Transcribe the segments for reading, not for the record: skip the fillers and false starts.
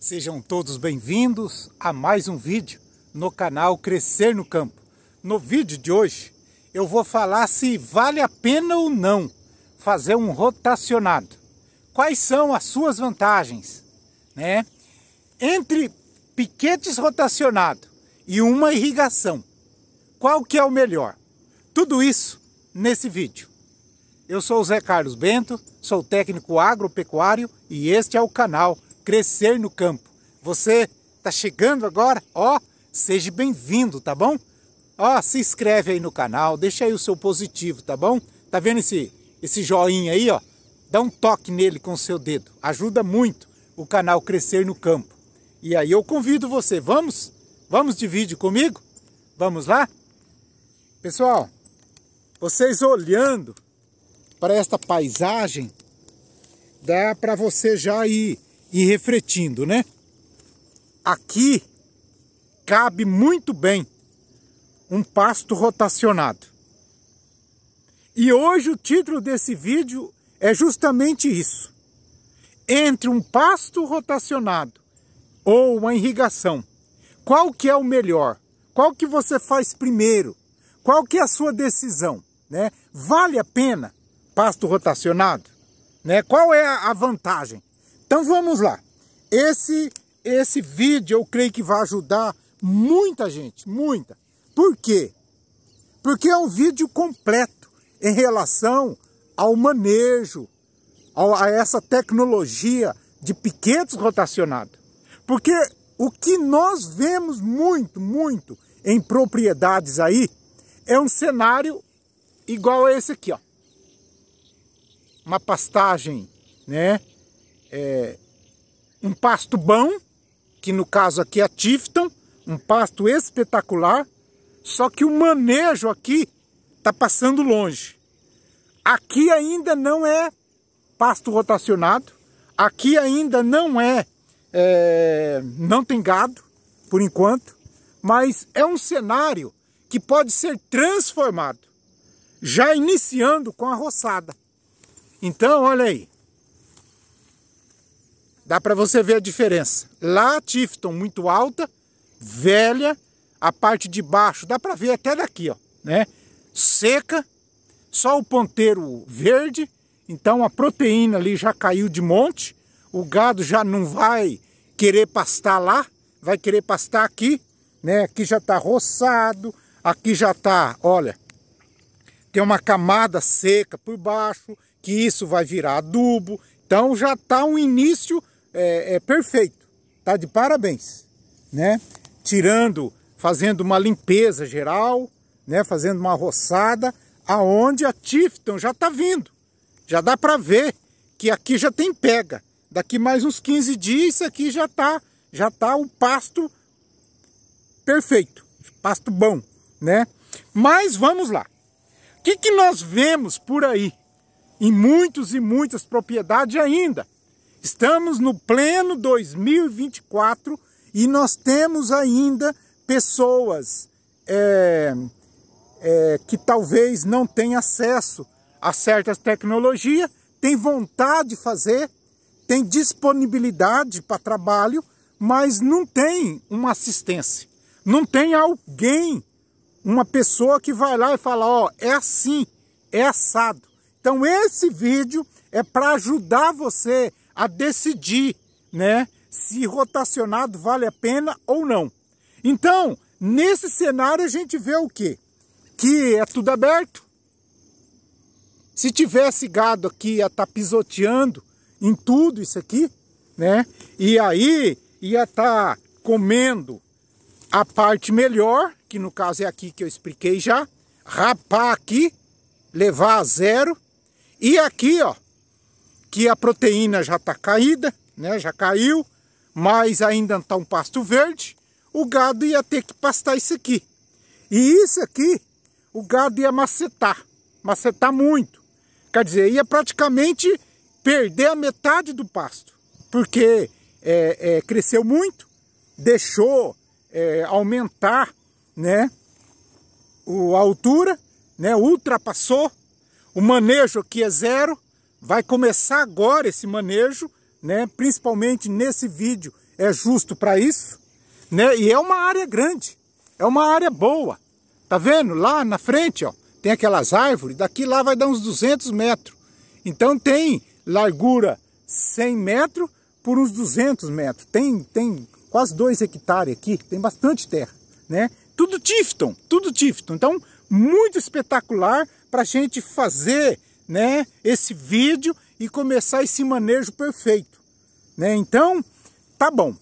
Sejam todos bem-vindos a mais um vídeo no canal Crescer no Campo. No vídeo de hoje eu vou falar se vale a pena ou não fazer um rotacionado. Quais são as suas vantagens, né? Entre piquetes rotacionados e uma irrigação, qual que é o melhor? Tudo isso nesse vídeo. Eu sou o Zé Carlos Bento, sou técnico agropecuário e este é o canal Crescer no Campo. Você tá chegando agora? Ó, seja bem-vindo, tá bom? Ó, se inscreve aí no canal, deixa aí o seu positivo, tá bom? Tá vendo esse joinha aí, ó? Dá um toque nele com o seu dedo. Ajuda muito o canal Crescer no Campo. E aí eu convido você, vamos? Vamos de vídeo comigo? Vamos lá? Pessoal, vocês olhando para esta paisagem, dá para você já ir e refletindo, né? Aqui cabe muito bem um pasto rotacionado. E hoje o título desse vídeo é justamente isso. Entre um pasto rotacionado ou uma irrigação, qual que é o melhor? Qual que você faz primeiro? Qual que é a sua decisão, né? Vale a pena pasto rotacionado, né? Qual é a vantagem? Então vamos lá, esse vídeo eu creio que vai ajudar muita gente, muita. Por quê? Porque é um vídeo completo em relação ao manejo, a essa tecnologia de piquetes rotacionados. Porque o que nós vemos muito em propriedades aí é um cenário igual a esse aqui, ó. Uma pastagem, né? Um pasto bom, que no caso aqui é a Tifton, um pasto espetacular, só que o manejo aqui está passando longe. Aqui ainda não é pasto rotacionado, aqui ainda não não tem gado, por enquanto, mas é um cenário que pode ser transformado, já iniciando com a roçada. Então, olha aí. Dá para você ver a diferença. Lá a Tifton muito alta, velha, a parte de baixo, dá para ver até daqui, ó, né? Seca, só o ponteiro verde, então a proteína ali já caiu de monte, o gado já não vai querer pastar lá, vai querer pastar aqui, né? Aqui já tá roçado, aqui já tá, olha, tem uma camada seca por baixo, que isso vai virar adubo, então já tá um início perfeito, tá de parabéns, né? Tirando, fazendo uma limpeza geral, né? Fazendo uma roçada, aonde a Tifton já tá vindo, já dá para ver que aqui já tem pega, daqui mais uns 15 dias isso aqui já tá o pasto perfeito, pasto bom, né? Mas vamos lá, o que nós vemos por aí em muitos e muitas propriedades ainda? Estamos no pleno 2024 e nós temos ainda pessoas que talvez não tenham acesso a certas tecnologias, tem vontade de fazer, tem disponibilidade para trabalho, mas não tem uma assistência, não tem alguém, uma pessoa que vai lá e fala, ó, é assim, é assado. Então esse vídeo é para ajudar você a decidir, né, se rotacionado vale a pena ou não. Então, nesse cenário a gente vê o quê? Que é tudo aberto. Se tivesse gado aqui, ia estar pisoteando em tudo isso aqui, né? E aí ia estar comendo a parte melhor, que no caso é aqui que eu expliquei já, rapar aqui, levar a zero. E aqui, ó, que a proteína já está caída, né? Já caiu, mas ainda está um pasto verde, o gado ia ter que pastar isso aqui. E isso aqui, o gado ia macetar muito. Quer dizer, ia praticamente perder a metade do pasto, porque cresceu muito, deixou aumentar, né, a altura, né, ultrapassou. O manejo aqui é zero, vai começar agora esse manejo, né? Principalmente nesse vídeo é justo para isso, né? E é uma área grande, é uma área boa. Tá vendo? Lá na frente, ó, tem aquelas árvores, daqui lá vai dar uns 200 metros. Então tem largura 100 metros por uns 200 metros. Tem quase 2 hectares aqui, tem bastante terra, né? Tudo Tifton, tudo Tifton. Então, muito espetacular para a gente fazer, né, esse vídeo e começar esse manejo perfeito, né? Então, tá bom.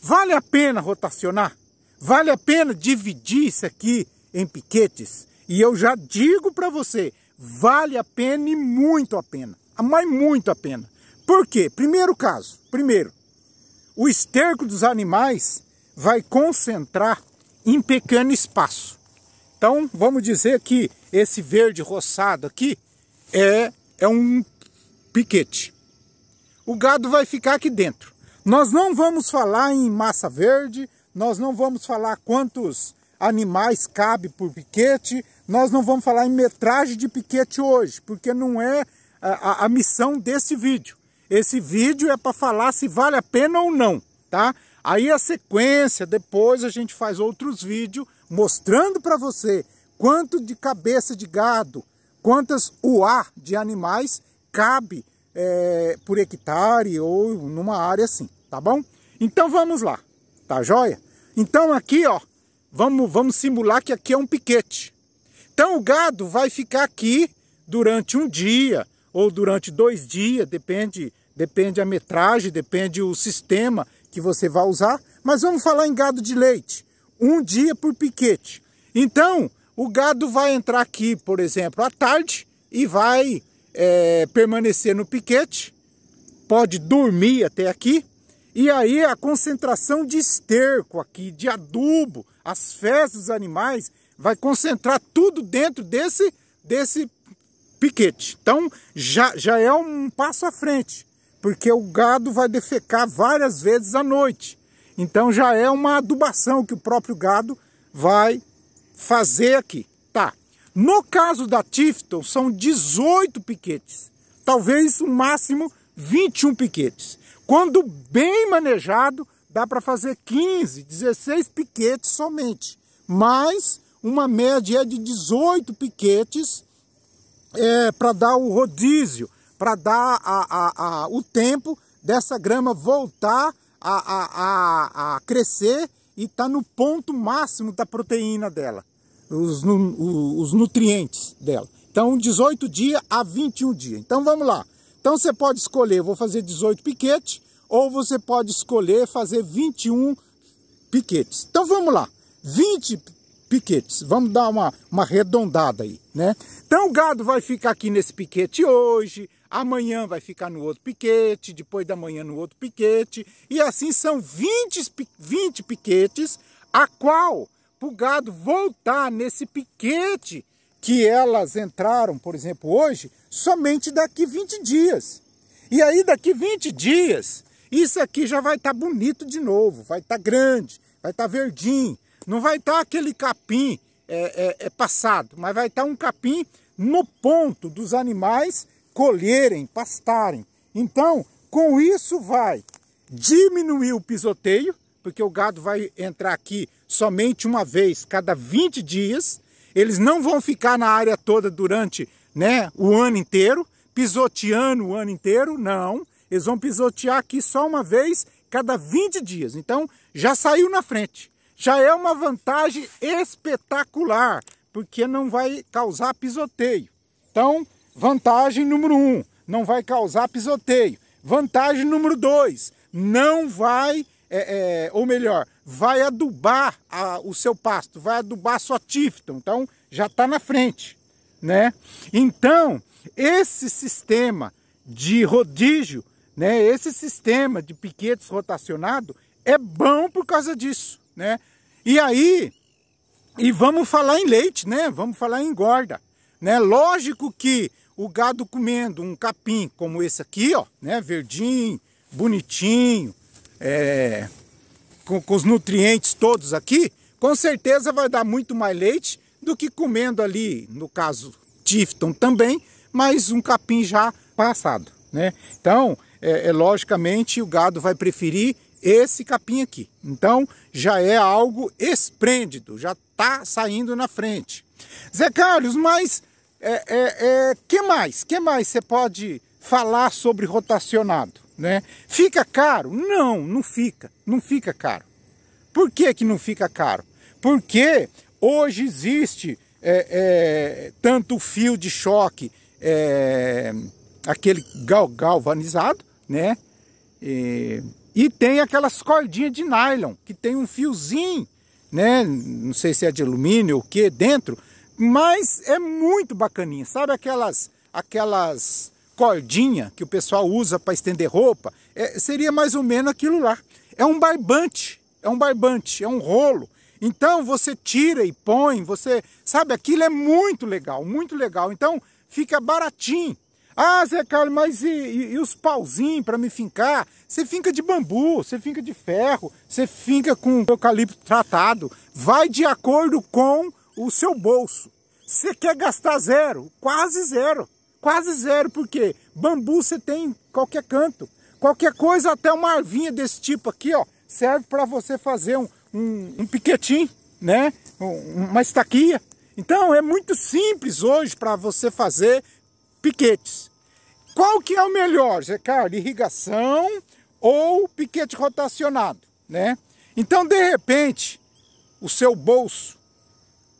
Vale a pena rotacionar? Vale a pena dividir isso aqui em piquetes? E eu já digo para você, vale a pena e muito a pena. Mas muito a pena. Por quê? Primeiro caso. Primeiro, o esterco dos animais vai concentrar em pequeno espaço. Então, vamos dizer que esse verde roçado aqui é um piquete. O gado vai ficar aqui dentro. Nós não vamos falar em massa verde, nós não vamos falar quantos animais cabe por piquete, nós não vamos falar em metragem de piquete hoje, porque não é a missão desse vídeo. Esse vídeo é para falar se vale a pena ou não, tá? Aí a sequência, depois a gente faz outros vídeos mostrando para você quanto de cabeça de gado, quantas UA de animais cabe por hectare ou numa área assim, tá bom? Então vamos lá, tá joia? Então aqui, ó, Vamos simular que aqui é um piquete. Então o gado vai ficar aqui durante um dia ou durante 2 dias, depende a metragem, depende o sistema que você vai usar. Mas vamos falar em gado de leite, 1 dia por piquete. Então o gado vai entrar aqui, por exemplo, à tarde e vai permanecer no piquete, pode dormir até aqui. E aí a concentração de esterco aqui, de adubo, as fezes dos animais, vai concentrar tudo dentro desse piquete. Então já é um passo à frente, porque o gado vai defecar várias vezes à noite. Então já é uma adubação que o próprio gado vai fazer aqui. Tá. No caso da Tifton, são 18 piquetes, talvez o máximo 21 piquetes. Quando bem manejado, dá para fazer 15, 16 piquetes somente. Mas uma média é de 18 piquetes para dar o rodízio, para dar o tempo dessa grama voltar a crescer e tá no ponto máximo da proteína dela, os nutrientes dela. Então 18 dias a 21 dias. Então vamos lá. Então você pode escolher, vou fazer 18 piquetes, ou você pode escolher fazer 21 piquetes. Então vamos lá, 20 piquetes, vamos dar uma arredondada aí, né? Então o gado vai ficar aqui nesse piquete hoje, amanhã vai ficar no outro piquete, depois da manhã no outro piquete, e assim são 20 piquetes, a qual, para o gado voltar nesse piquete que elas entraram, por exemplo, hoje, somente daqui 20 dias. E aí daqui 20 dias, isso aqui já vai estar bonito de novo, vai estar grande, vai estar verdinho, não vai estar aquele capim passado, mas vai estar um capim no ponto dos animais colherem, pastarem. Então, com isso vai diminuir o pisoteio, porque o gado vai entrar aqui somente uma vez cada 20 dias, eles não vão ficar na área toda durante, né, o ano inteiro, pisoteando o ano inteiro, não. Eles vão pisotear aqui só uma vez cada 20 dias. Então, já saiu na frente. Já é uma vantagem espetacular, porque não vai causar pisoteio. Então, vantagem número 1, não vai causar pisoteio. Vantagem número 2, não vai... ou melhor, vai adubar o seu pasto, vai adubar a sua Tifton, então já está na frente, né? Então, esse sistema de rodízio, né, esse sistema de piquetes rotacionado é bom por causa disso, né? E aí, vamos falar em leite, né? Vamos falar em engorda, né? Lógico que o gado comendo um capim como esse aqui, ó, né, verdinho, bonitinho, com os nutrientes todos aqui, com certeza vai dar muito mais leite do que comendo ali, no caso Tifton também, mas um capim já passado, né? Então, logicamente o gado vai preferir esse capim aqui. Então já é algo esplêndido, já está saindo na frente. Zé Carlos, mas que mais você pode falar sobre rotacionado, né? Fica caro? Não, não fica caro. Por que que não fica caro? Porque hoje existe tanto o fio de choque, aquele galvanizado, né? E tem aquelas cordinhas de nylon, que tem um fiozinho, né? Não sei se é de alumínio ou o que, dentro, mas é muito bacaninha. Sabe aquelas cordinha que o pessoal usa para estender roupa? Seria mais ou menos aquilo lá. É um barbante, é um rolo. Então você tira e põe, você sabe, aquilo é muito legal, muito legal. Então fica baratinho. Ah, Zé Carlos, mas e os pauzinhos para me fincar? Você finca de bambu, você finca de ferro, você finca com eucalipto tratado. Vai de acordo com o seu bolso. Você quer gastar zero? Quase zero. Quase zero, porque bambu você tem em qualquer canto. Qualquer coisa, até uma arvinha desse tipo aqui, ó, serve para você fazer um piquetinho, né? Uma estaquia. Então é muito simples hoje para você fazer piquetes. Qual que é o melhor, Zé Carlos? Irrigação ou piquete rotacionado, né? Então, de repente, o seu bolso,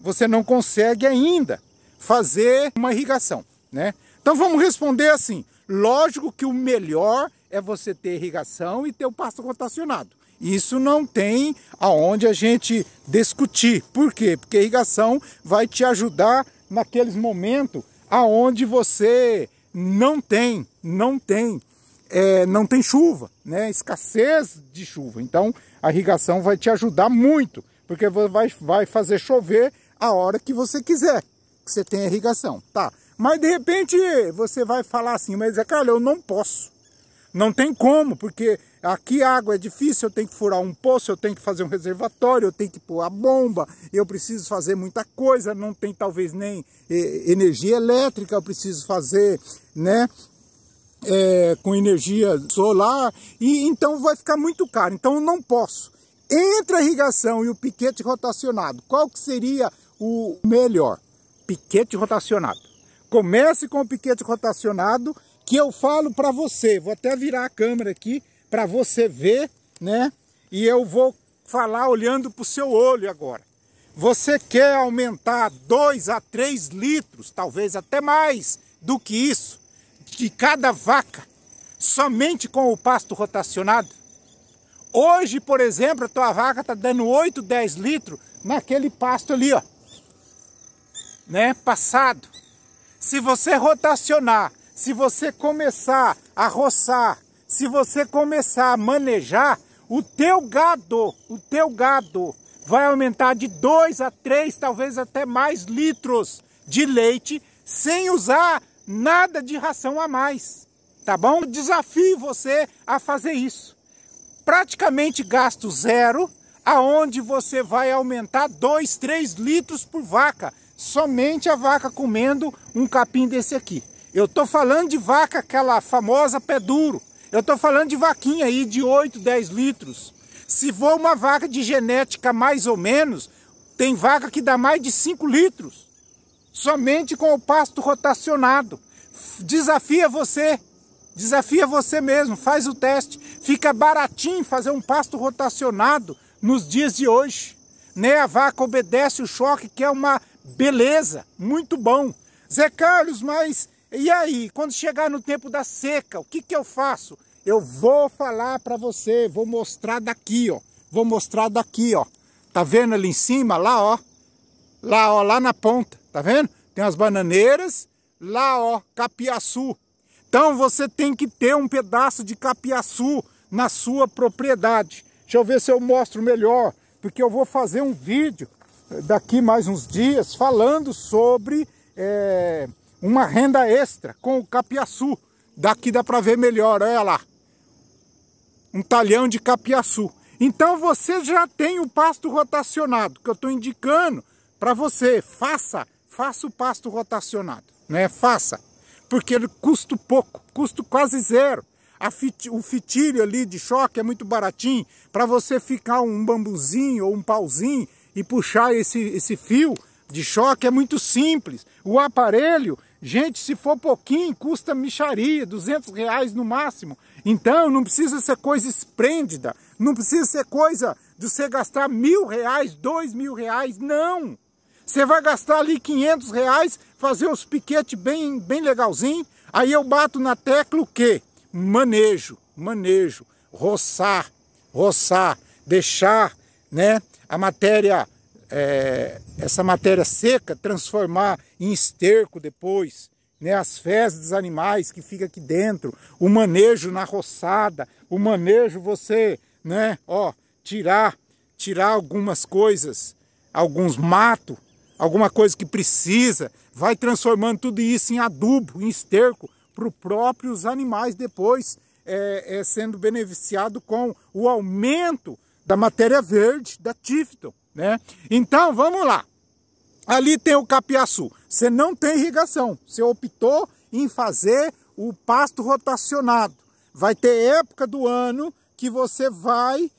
você não consegue ainda fazer uma irrigação, né? Então vamos responder assim: lógico que o melhor é você ter irrigação e ter o pasto rotacionado. Isso não tem aonde a gente discutir. Por quê? Porque a irrigação vai te ajudar naqueles momentos aonde você não tem chuva, né? Escassez de chuva. Então a irrigação vai te ajudar muito, porque vai fazer chover a hora que você quiser, que você tenha irrigação, tá? Mas de repente você vai falar assim: mas é, cara, eu não posso, não tem como, porque aqui a água é difícil, eu tenho que furar um poço, eu tenho que fazer um reservatório, eu tenho que pôr a bomba, eu preciso fazer muita coisa, não tem talvez nem energia elétrica, eu preciso fazer, né, com energia solar, e então vai ficar muito caro, então eu não posso. Entre a irrigação e o piquete rotacionado, qual que seria o melhor? Piquete rotacionado. Comece com o piquete rotacionado, que eu falo para você. Vou até virar a câmera aqui para você ver, né? E eu vou falar olhando para o seu olho agora. Você quer aumentar 2 a 3 litros, talvez até mais do que isso, de cada vaca, somente com o pasto rotacionado? Hoje, por exemplo, a tua vaca está dando 8, 10 litros naquele pasto ali, ó, né? Passado. Se você rotacionar, se você começar a roçar, se você começar a manejar, o teu gado vai aumentar de 2 a 3, talvez até mais litros de leite, sem usar nada de ração a mais, tá bom? Eu desafio você a fazer isso. Praticamente gasto zero, aonde você vai aumentar 2, 3 litros por vaca, somente a vaca comendo um capim desse aqui. Eu tô falando de vaca, aquela famosa pé duro. Eu tô falando de vaquinha aí de 8, 10 litros. Se for uma vaca de genética mais ou menos, tem vaca que dá mais de 5 litros. Somente com o pasto rotacionado. Desafia você mesmo, faz o teste. Fica baratinho fazer um pasto rotacionado nos dias de hoje, né? A vaca obedece o choque, que é uma beleza, muito bom. Zé Carlos, mas e aí, quando chegar no tempo da seca, o que que eu faço? Eu vou falar para você, vou mostrar daqui, ó. Vou mostrar daqui, ó. Tá vendo ali em cima, lá, ó. Lá, ó, lá na ponta, tá vendo? Tem as bananeiras, lá, ó, capiaçu. Então você tem que ter um pedaço de capiaçu na sua propriedade. Deixa eu ver se eu mostro melhor, porque eu vou fazer um vídeo daqui mais uns dias falando sobre uma renda extra com o capiaçu. Daqui dá para ver melhor, olha lá, um talhão de capiaçu. Então você já tem o pasto rotacionado, que eu estou indicando para você. Faça o pasto rotacionado, né? Faça, porque ele custa pouco, custa quase zero. o fitilho ali de choque é muito baratinho, para você ficar um bambuzinho ou um pauzinho e puxar esse fio de choque é muito simples. O aparelho, gente, se for pouquinho, custa mixaria, R$200 no máximo. Então não precisa ser coisa esplêndida, não precisa ser coisa de você gastar R$1.000, R$2.000, não! Você vai gastar ali R$500, fazer os piquetes bem legalzinho. Aí eu bato na tecla o quê? Manejo, roçar, deixar, né, a matéria, essa matéria seca, transformar em esterco depois, né, as fezes dos animais que fica aqui dentro, o manejo na roçada, o manejo você, né, ó, tirar algumas coisas, alguns matos, alguma coisa que precisa, vai transformando tudo isso em adubo, em esterco, para os próprios animais depois sendo beneficiado com o aumento da matéria verde da Tifton, né? Então vamos lá, ali tem o capiaçu, você não tem irrigação, você optou em fazer o pasto rotacionado, vai ter época do ano que você vai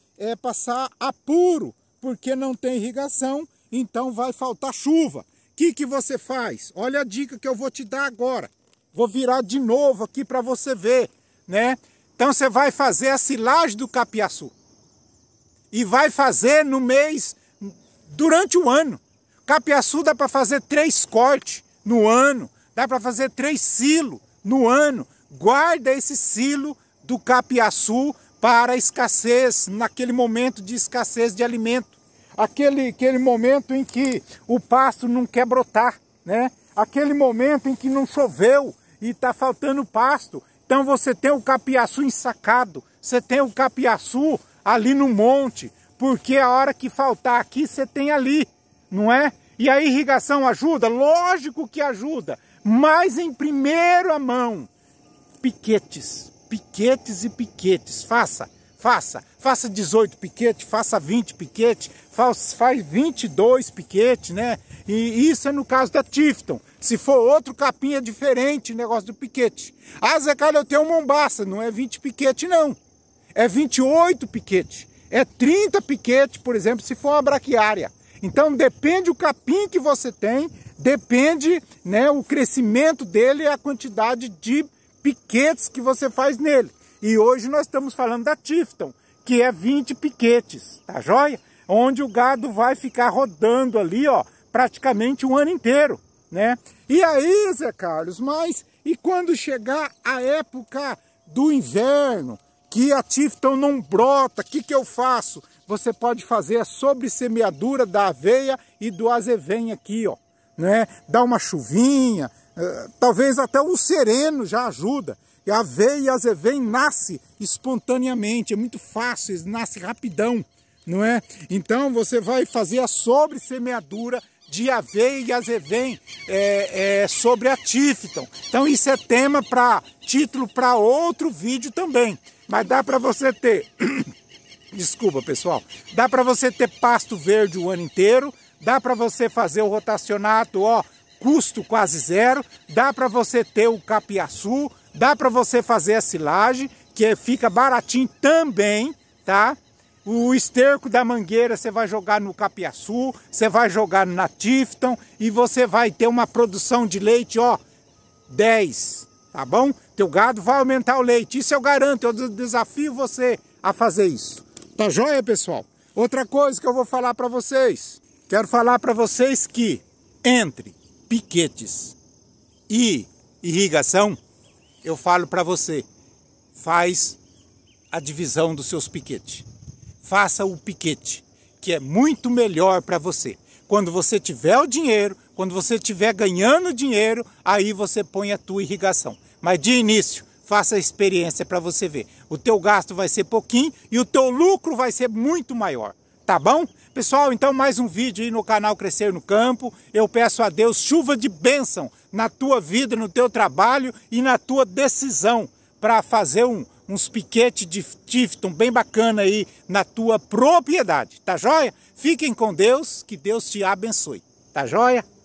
passar apuro, porque não tem irrigação, então vai faltar chuva. O que você faz? Olha a dica que eu vou te dar agora. Vou virar de novo aqui para você ver, né? Então você vai fazer a silagem do capiaçu. E vai fazer no mês, durante o ano. Capiaçu dá para fazer 3 cortes no ano. Dá para fazer 3 silos no ano. Guarda esse silo do capiaçu para a escassez, naquele momento de escassez de alimento. Aquele momento em que o pasto não quer brotar, né? Aquele momento em que não choveu e está faltando pasto. Então você tem o capiaçu ensacado, você tem o capiaçu ali no monte, porque a hora que faltar aqui você tem ali, não é? E a irrigação ajuda? Lógico que ajuda, mas em primeira mão, piquetes e piquetes, faça 18 piquetes, faça 20 piquetes, faz 22 piquetes, né? E isso é no caso da Tifton. Se for outro capim é diferente o negócio do piquete. Ah, Zé Carlos, eu tenho um mombaça, não é 20 piquetes não, é 28 piquetes, é 30 piquetes, por exemplo, se for uma braquiária. Então depende o capim que você tem, depende, né, o crescimento dele e a quantidade de piquetes que você faz nele. E hoje nós estamos falando da Tifton, que é 20 piquetes, tá joia? Onde o gado vai ficar rodando ali, ó, praticamente um ano inteiro, né? E aí, Zé Carlos, mas e quando chegar a época do inverno, que a Tifton não brota, o que eu faço? Você pode fazer a sobressemeadura da aveia e do azevém aqui, ó, né? Dá uma chuvinha, talvez até o sereno já ajuda. A aveia e azevém nasce espontaneamente, é muito fácil, eles nascem rapidão, não é? Então você vai fazer a sobressemeadura de aveia e azevém sobre a Tifton. Então isso é tema para título para outro vídeo também, mas dá para você ter, desculpa pessoal, dá para você ter pasto verde o ano inteiro, dá para você fazer o rotacionato, ó, custo quase zero, dá para você ter o capiaçu, dá para você fazer a silagem, que fica baratinho também, tá? O esterco da mangueira você vai jogar no capiaçu, você vai jogar na Tifton e você vai ter uma produção de leite, ó, 10, tá bom? Teu gado vai aumentar o leite, isso eu garanto, eu desafio você a fazer isso. Tá joia, pessoal? Outra coisa que eu vou falar para vocês, quero falar para vocês que entre piquetes e irrigação, eu falo para você, faz a divisão dos seus piquetes. Faça o piquete, que é muito melhor para você. Quando você tiver o dinheiro, quando você estiver ganhando dinheiro, aí você põe a tua irrigação. Mas de início, faça a experiência para você ver. O teu gasto vai ser pouquinho e o teu lucro vai ser muito maior. Tá bom? Pessoal, então mais um vídeo aí no canal Crescer no Campo. Eu peço a Deus chuva de bênção na tua vida, no teu trabalho e na tua decisão para fazer uns piquetes de Tifton bem bacana aí na tua propriedade. Tá joia? Fiquem com Deus, que Deus te abençoe. Tá joia?